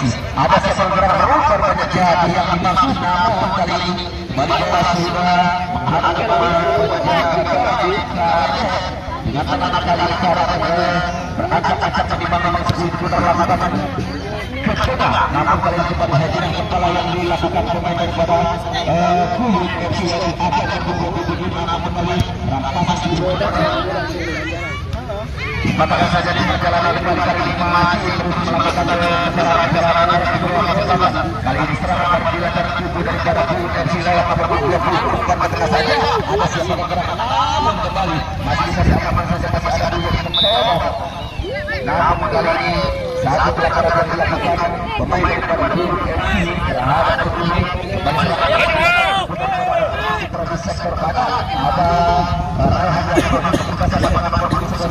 lagi. Ada seseorang berubah banyak jadi yang kita sudah mohon kali ini. Mari kita sudah menghadapi dengan anak-anak dari cara beranjak-anjak di mana mengikuti perlambatan ketika namun kalian kembali hadir yang kepala yang dilakukan pemain daripada Kuhut FC yang ada yang berhubung-hubung namun oleh rampasan di matakan saja di perjalanan kembali kali ini masih terus melakukan perjalanan arah keberungan pertama kali ini serangan dilancar tubuh daripada Kuhut FC lewat nomor 20 dan matakan saja ada siapa pergerakan namun kembali masih bisa diamankan saja masih ada dua yang menembak namun kali ini satu belakang yang dilakukan pemain daripada Kuhut FC terhadap terpilih kembali terhadap sektor badan ada raihan yang berkasar lapangan nomor 20 masih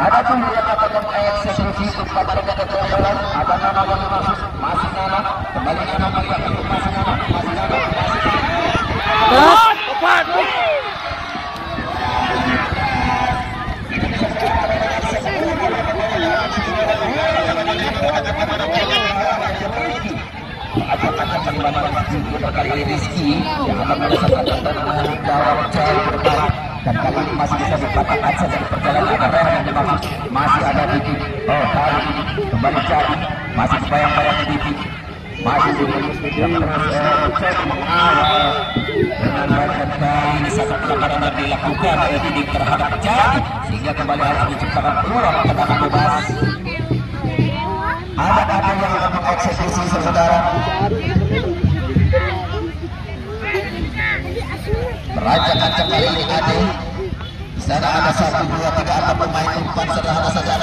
Ada pun yang mengatakan ayat seperti itu Dan kali ini masih bisa mendapatkan akses dari perjalanan yang dimaksud. Masih ada titik, kali ini kembali cari, masih sebayang-bayang titik, masih terus mengawal dengan baik-baik. Satu pelanggaran yang dilakukan oleh titik terhadap cari, sehingga kembali harus diciptakan peluang tendangan bebas. Ada yang akan mengeksekusi saudara. Raja-raja kali ini ada. Di sana ada 1, 2, 3 pemain umpan sederhana saja.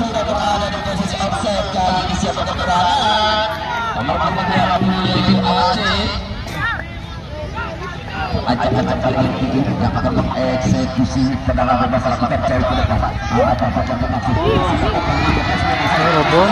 Sudah berada di posisi offside kali ini siapa bergerak? Nomor itu AC. Raja-raja kali ini yang akan mengeksekusi tendangan bebas terhadap cewek ke depan. Robon.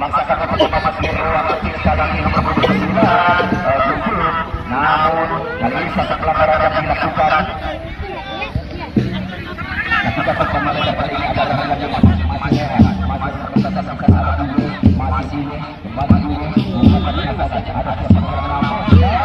masyarakat sendiri waktu sekarang ini berpendidikan, namun dari satu pelanggaran yang dilakukan, ketika pertemanan dari ini adalah yang masyarakat berdasarkan alat ini, masih ini, bukan nyata saja ada pertemanan dan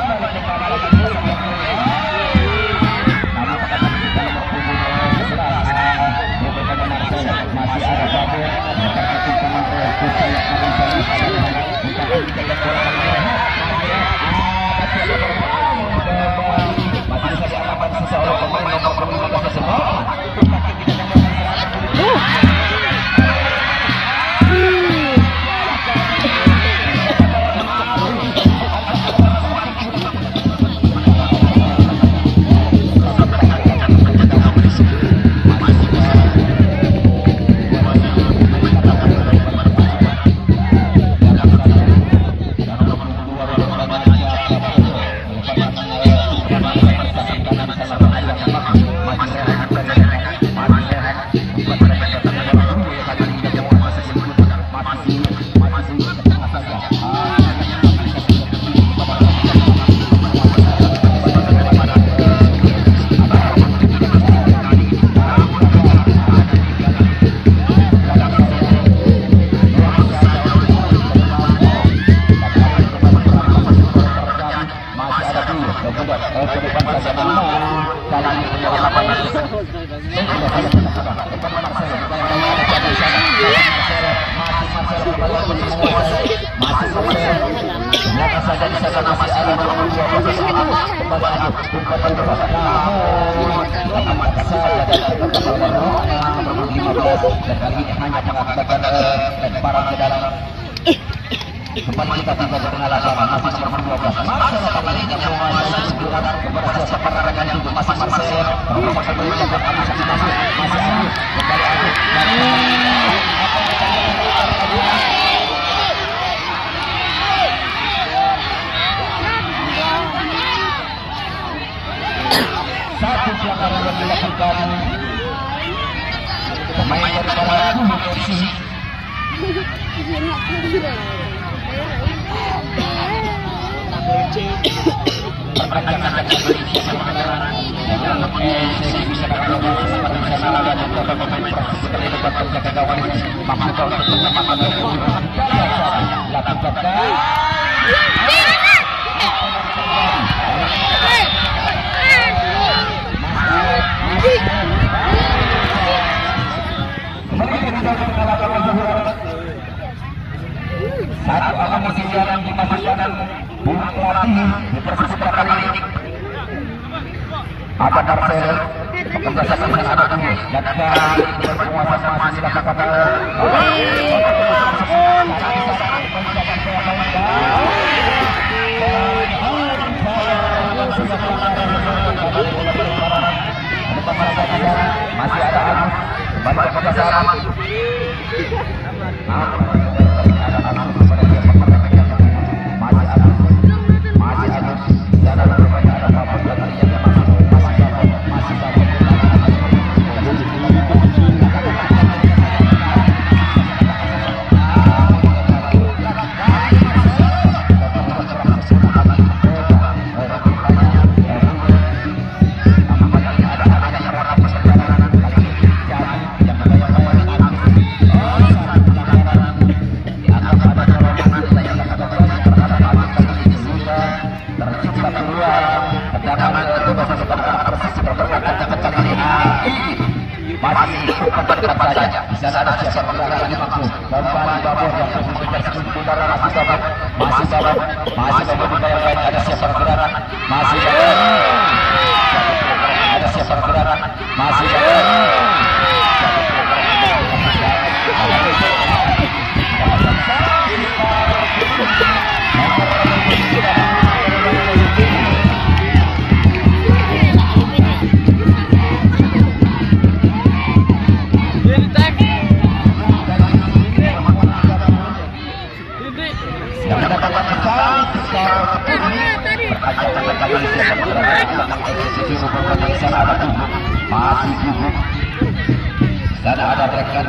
ada rekan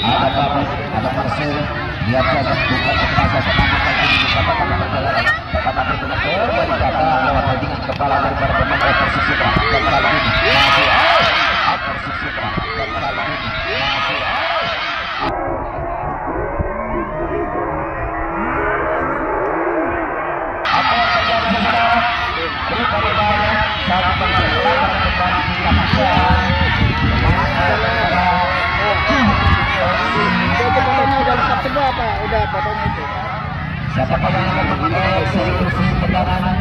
ada Marcel biar saja bukan terasa semangat lagi kata-kata perjalanan kata-kata berjalan lewat bandingan kepala daripada pemain Ever Sucitra dan kali ini masih out Ever Sucitra dan kali ini masih out. Apa terjadi sekarang? Berita saat pemain kembali hingga udah potongnya itu. Siapa yang mengambil seri kursi pertahanan?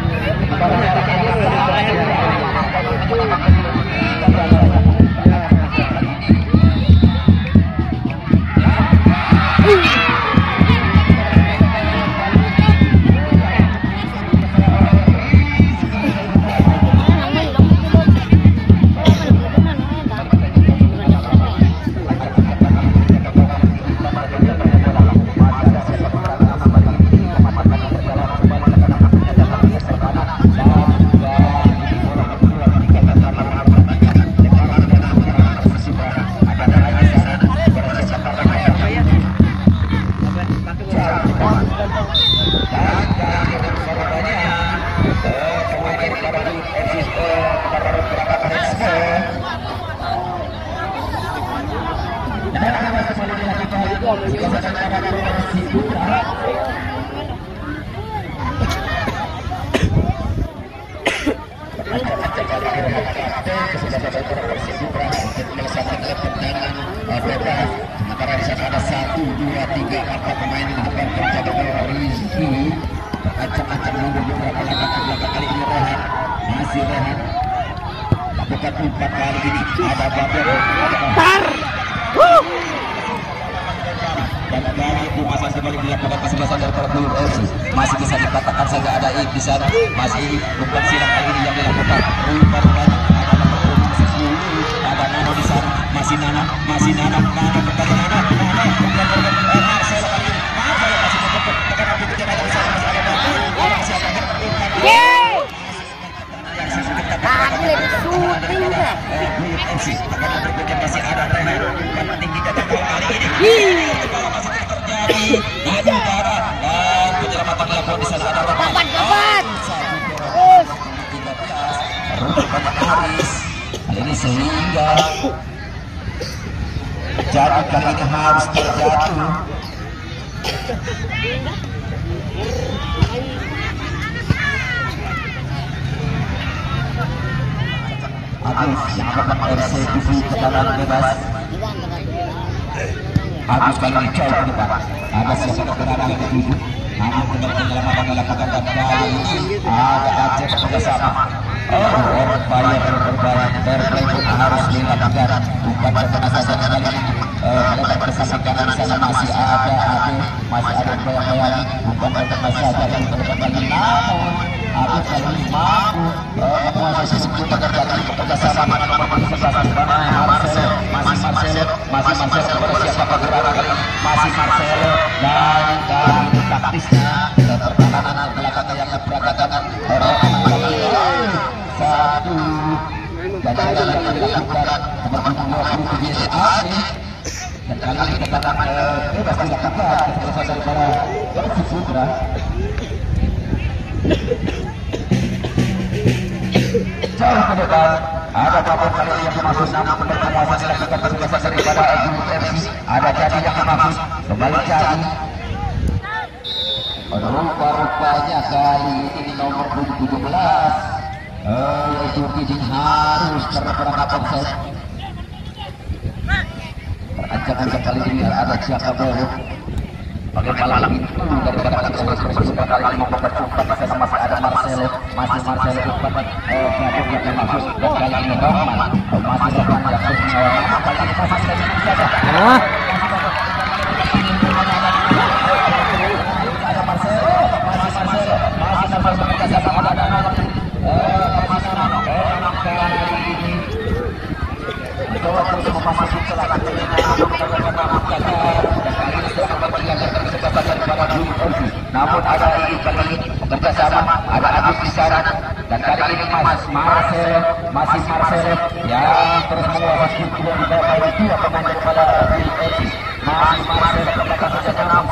Masih bisa dikatakan saja ada id di sana, masih bukan silang kali ini yang dilakukan. Rupa banyak ada nomor sesuatu, ada nano di sana, masih nano pertandingan sehingga jarak kali ini harus terjatuh. Agus yang akan RCTV kedalam bebas. Agus kali ini jauh ke depan. Ada siapa kedalam itu? Namun benar penyelamatan dilakukan dan kali ini ada Aceh kerjasama. Orang bayar airplay pun harus dilakukan, bukan berpenasaan lagi. Bersamaan kanan sana masih ada bayang-bayang, bukan berpenasaan lagi berpenasaan namun harus lebih mampu menguasai seputar dari kerjasama masih Marcelo bersiap bergerak masih Marcelo dan taktisnya pertahanan belakang yang beragam satu dan kali ini dilakukan teman-teman waktu BSA dan kali ini dilakukan bebas dilakukan selesai daripada Ever Sucitra. Jauh ke depan ada babak kali yang masuk nama pendekatan masih dilakukan selesai daripada Ever Sucitra. Ada jadi yang masuk kembali jadi rupa-rupanya kali ini nomor 17 yaitu izin harus terperangkap offset. Terancam-ancam kali ini ada siapa baru? Pakai malam itu daripada persebaya kali membuat cepat masih ada Marcelo cepat yang masuk dan kali ini Rahman masih Rahman yang terus mengawal apa yang terjadi saja. Ada Marcelo masih sama ada masuk ke dalam namun ada kerjasama ada Agus di sana dan kali ini masih Marcelo yang terus menguasai bola di bawah dua pemain kepada Ever Sucitra. Terima kasih.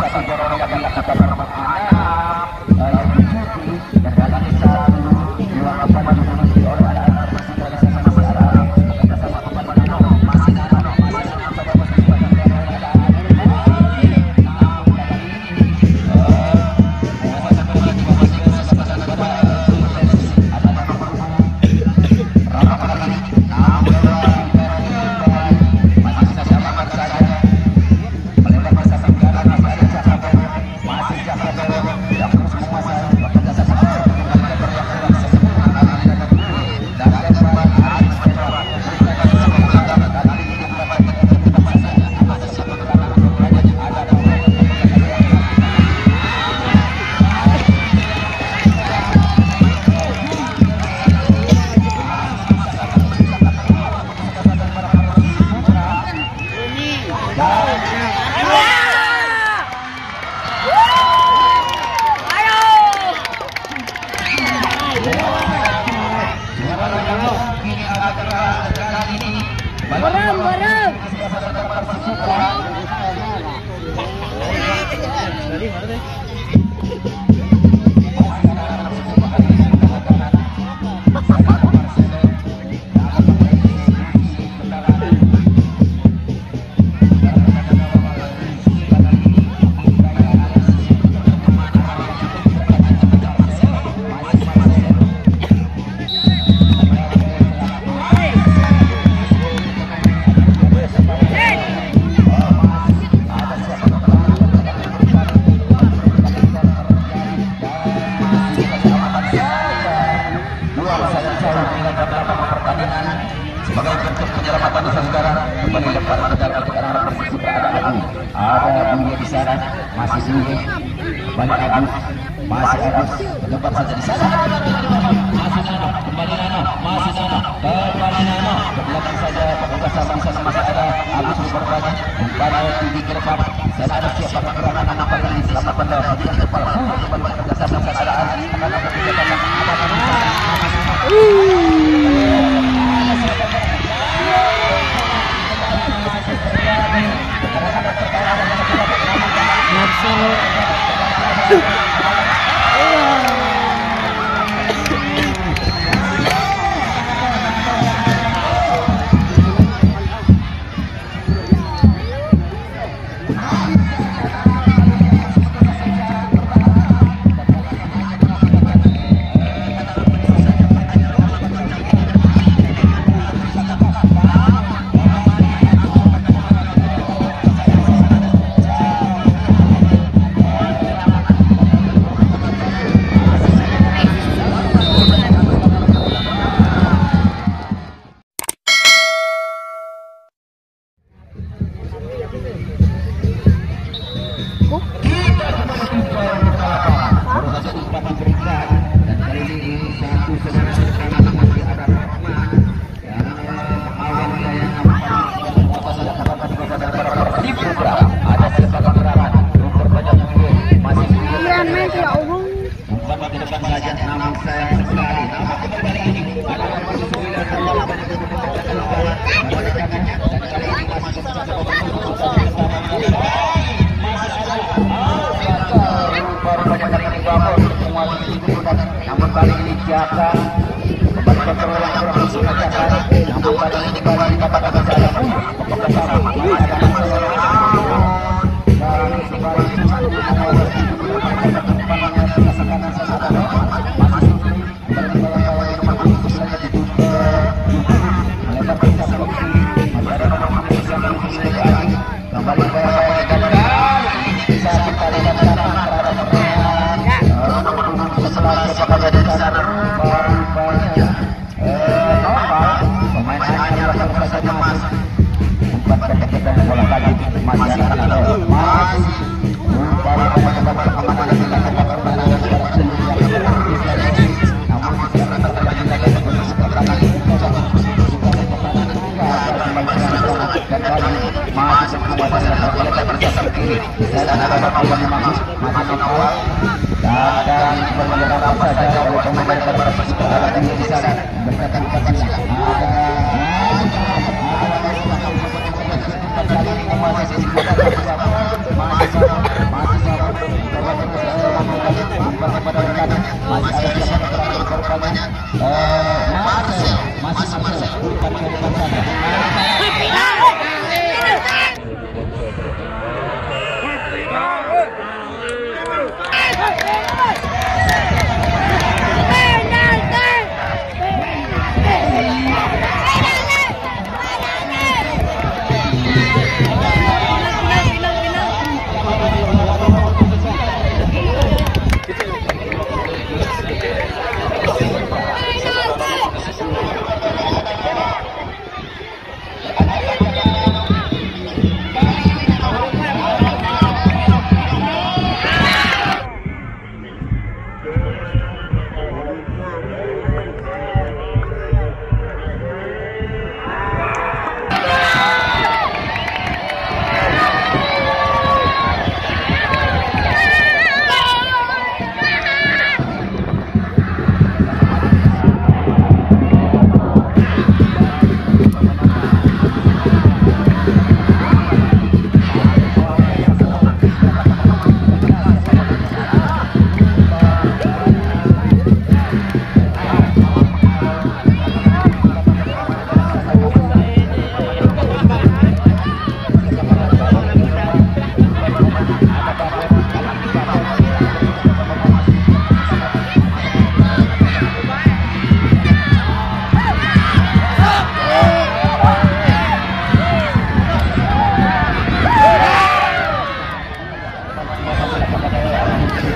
Terima kasih.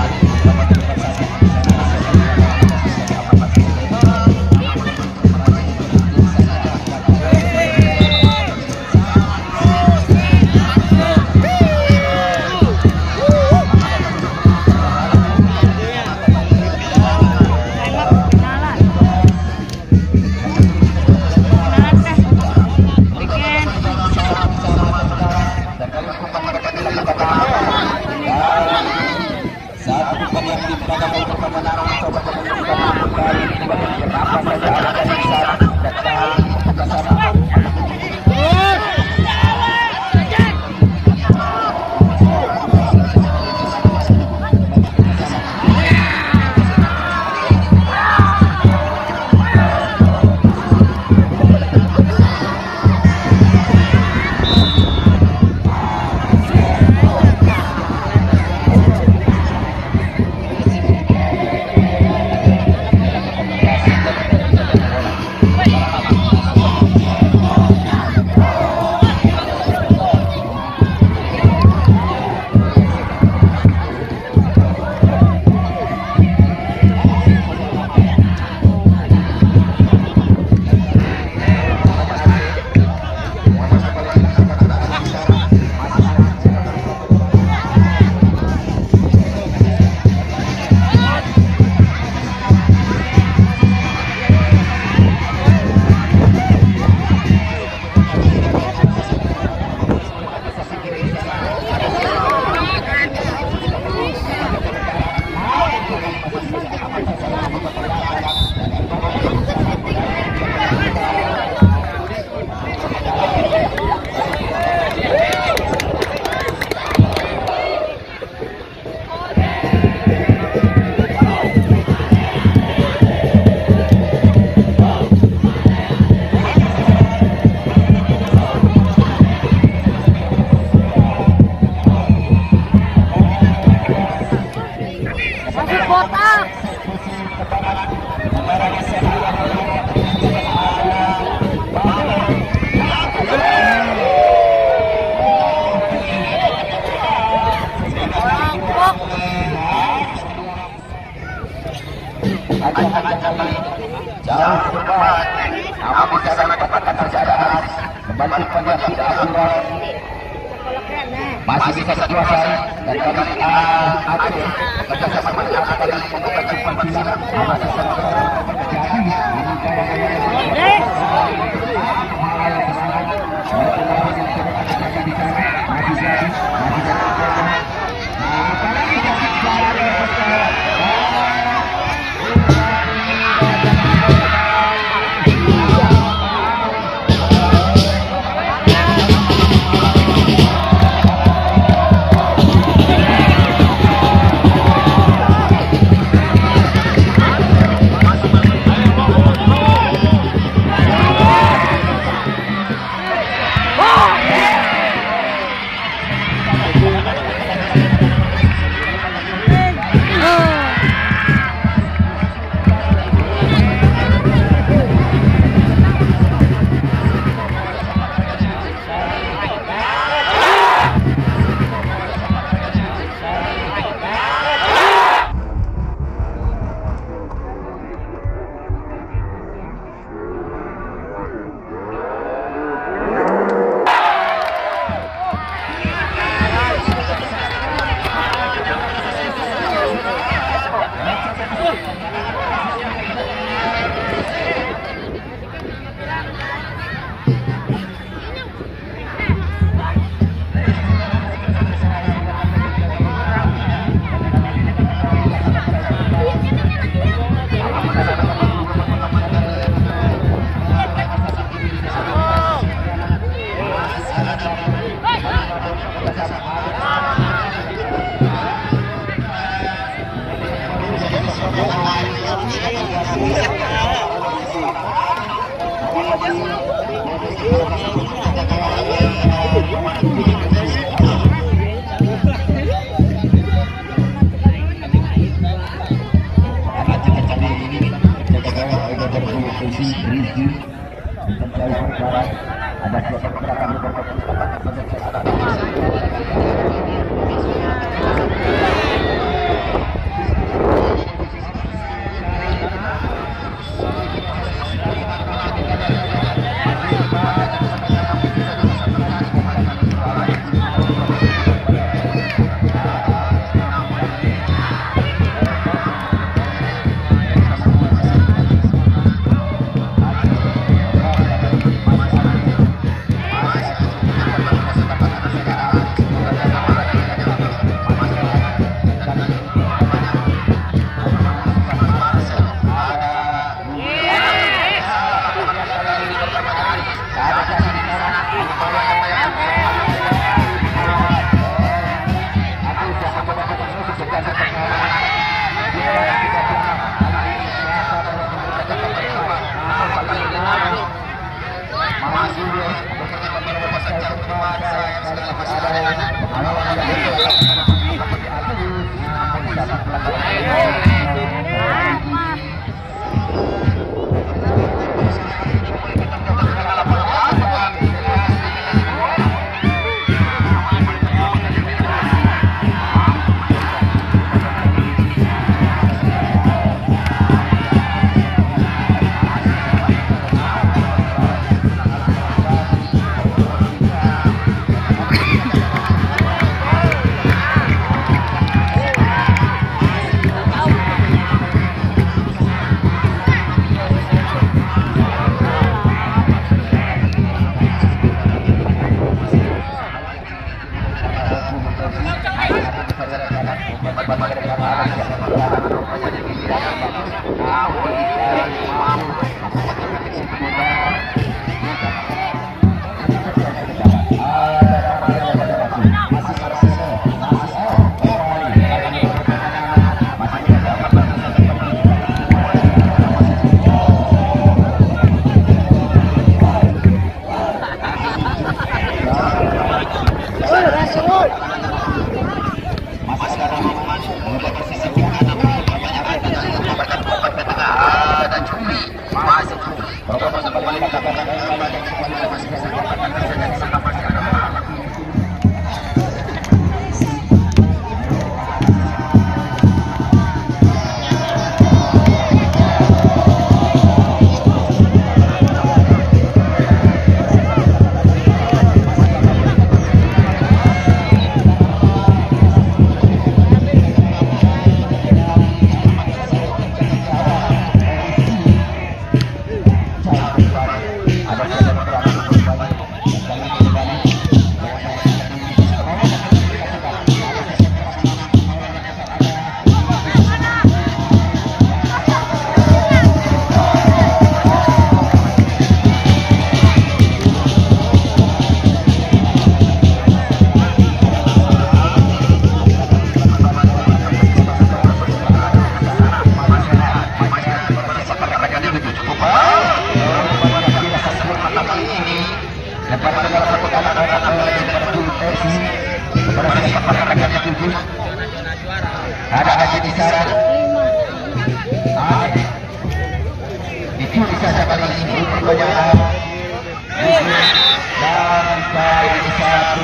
masukannya sudah akurat, masih bisa dikuasai dan kami atur kerjasama dengan kami membuka jumpa silam amat Ada haji di sana. Dicuri saja kali ini kebanyakan. Dan saya satu.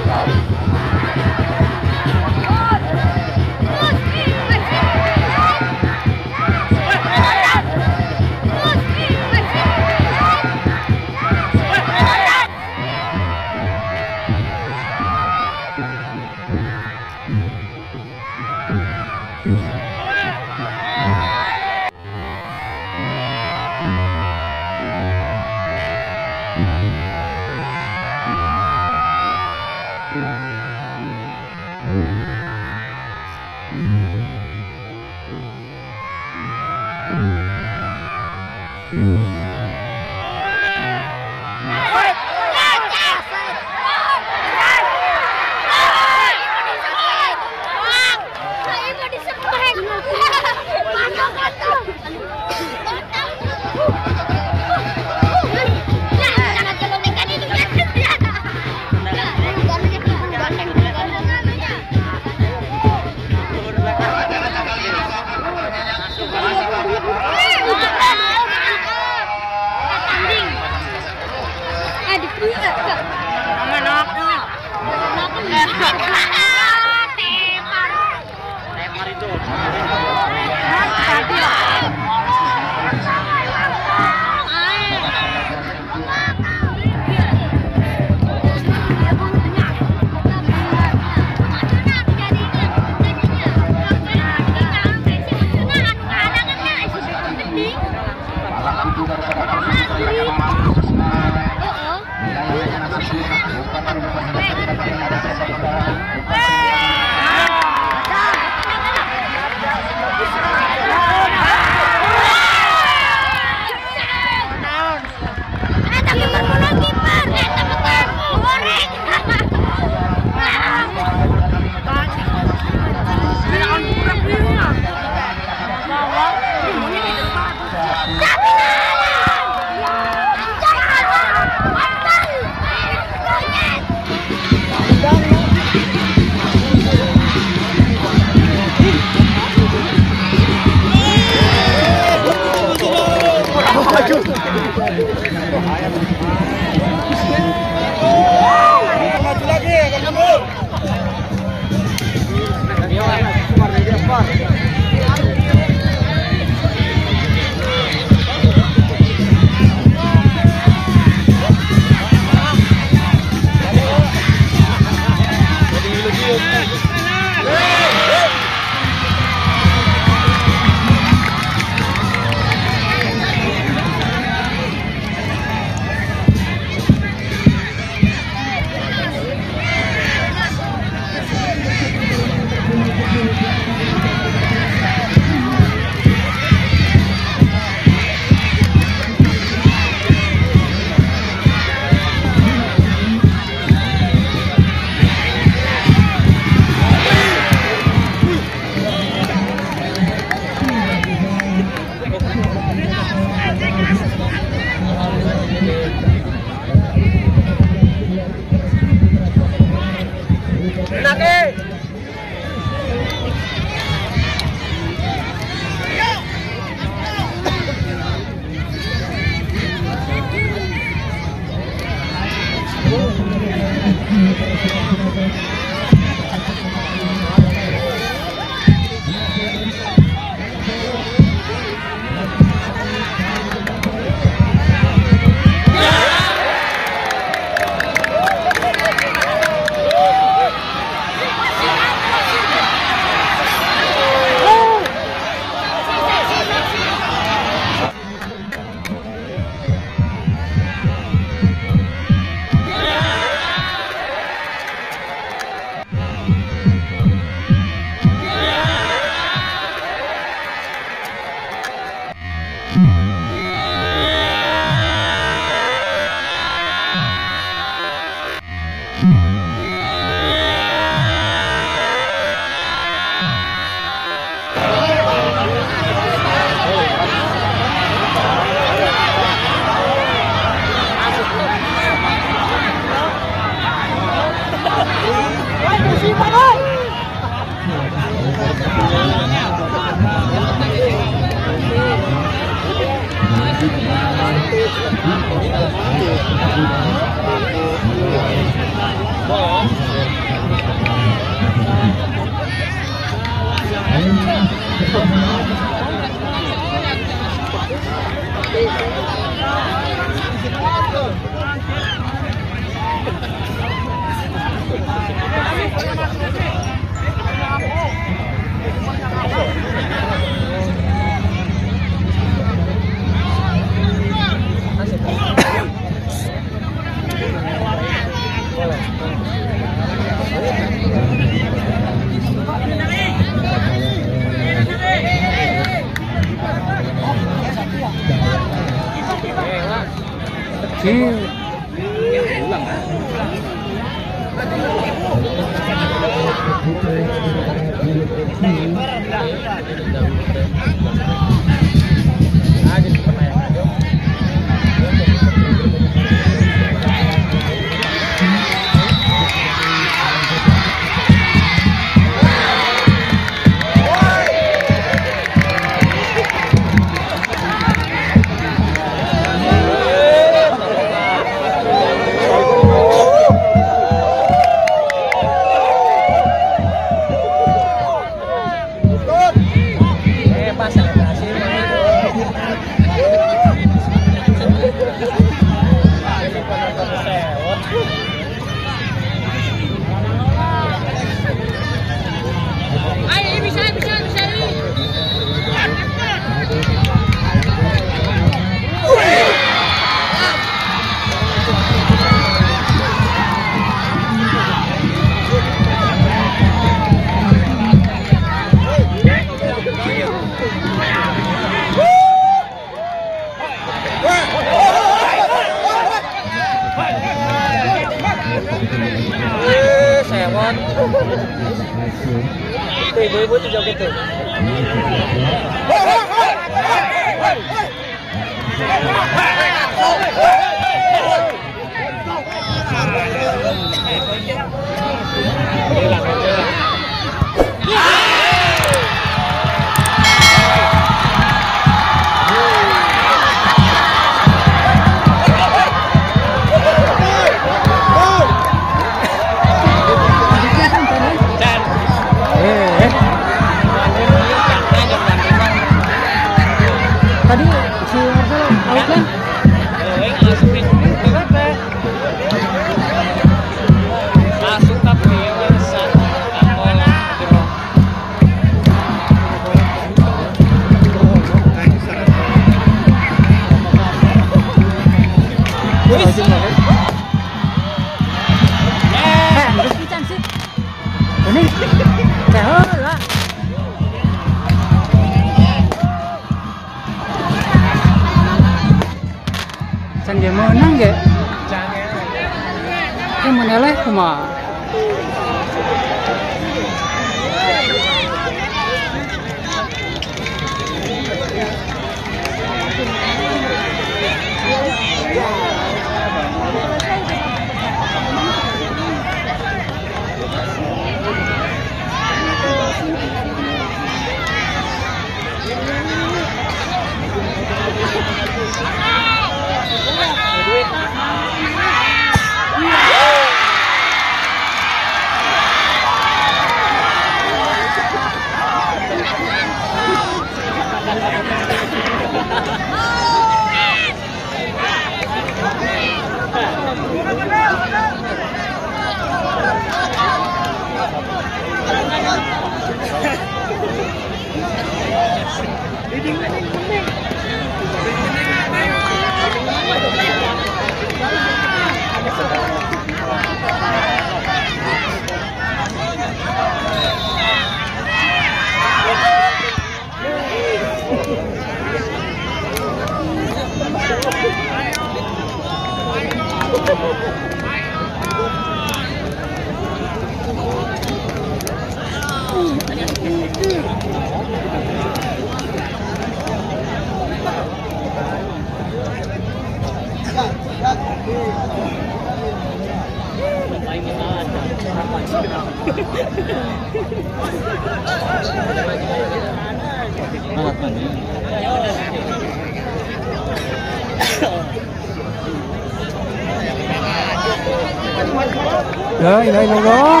La ilaha illallah.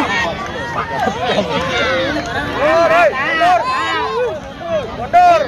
Mundur.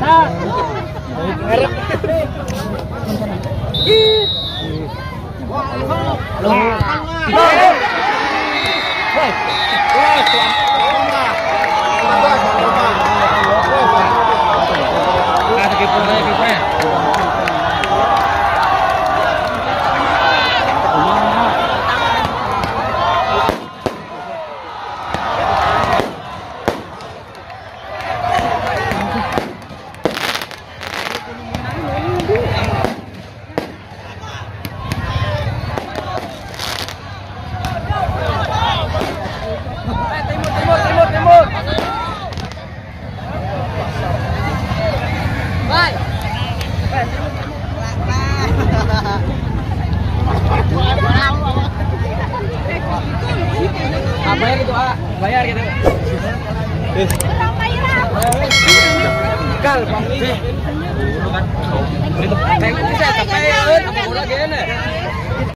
Kalau